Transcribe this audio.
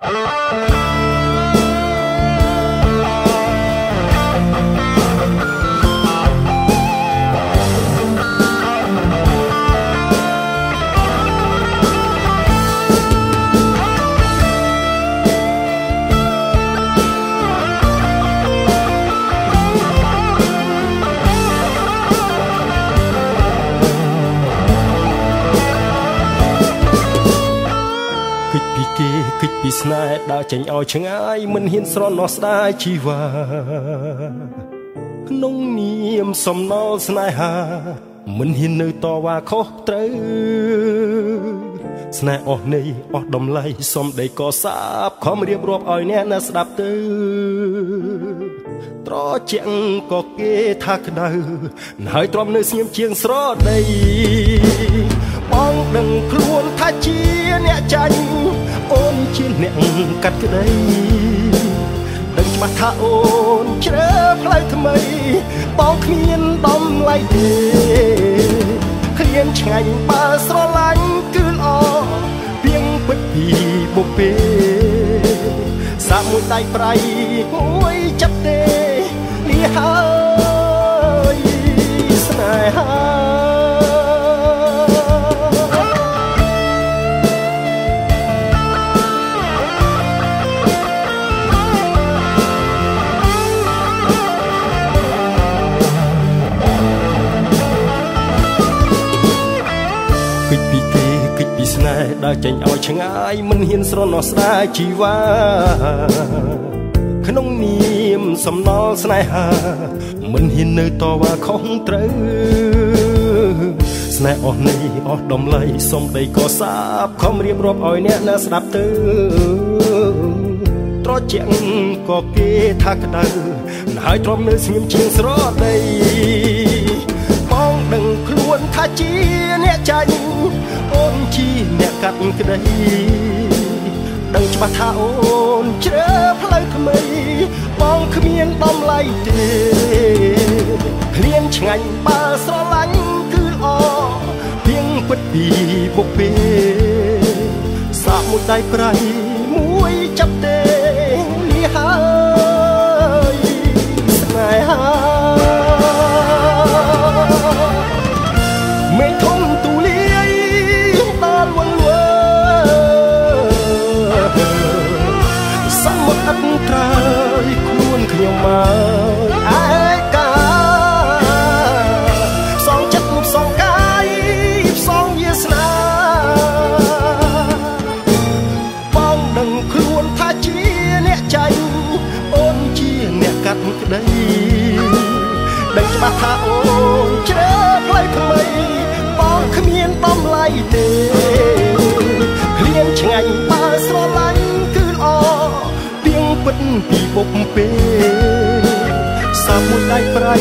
ចេញឲ្យឆ្ងាយមិនហ៊ានស្រន់នោះស្នេហាមិនហ៊ាននៅតវ៉ាខុសត្រូវស្នេហ៍អស់នេះអស់ដំឡៃសំដីក៏សាបខំរៀបរាប់ឲ្យអ្នកណាស្ដាប់ទៅត្រជាក់ក៏គេថាក្ដៅហើយទ្រមនៅស្ងៀមជាងស្រដី អូនជាអ្នកកាត់ក្ដីដឹងច្បាស់ថាអូនជ្រើផ្លូវថ្មីបងគ្មានតម្លៃទេគ្រាឆ្ងាញ់បើស្រឡាញ់គឺល្អពីងពិតពីបុព្វេសាមួយដៃប្រៃមួយចិត្តទេលាហើយស្នេហា ចេញឲ្យឆ្ងាយមិនហ៊ានស្រន់នោះស្នេហាជីវ៉ាក្នុងនាមសំណល់ស្នេហាមិនហ៊ាននៅតវ៉ាខុសត្រូវស្នេហ៍អស់នេះអស់ដំឡៃសំដីក៏សាបខំរៀបរាប់ឲ្យអ្នកណាស្ដាប់ទៅត្រជាក់ក៏គេថាក្ដីហើយទ្រាំនៅស្ងៀមជាងស្រដី ដឹងច្បាស់ថាអូនជ្រើផ្លូវថ្មីបងគ្មានតម្លៃទេគ្រាឆ្ងាញ់បើស្រឡាញ់គឺល្អពីងពិតពីបុព្វេសាមួយដៃប្រៃមួយចាប់ទេលាហើយស្នេហា ដឹងច្បាស់ថាអូនជ្រើផ្លូវថ្មីបងគ្មានតម្លៃទេគ្រាឆ្ងាញ់បើស្រឡាញ់គឺល្អពីងពិតពីបុព្វេសាមួយដៃប្រៃ